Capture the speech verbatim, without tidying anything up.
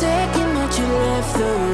second that you left the room.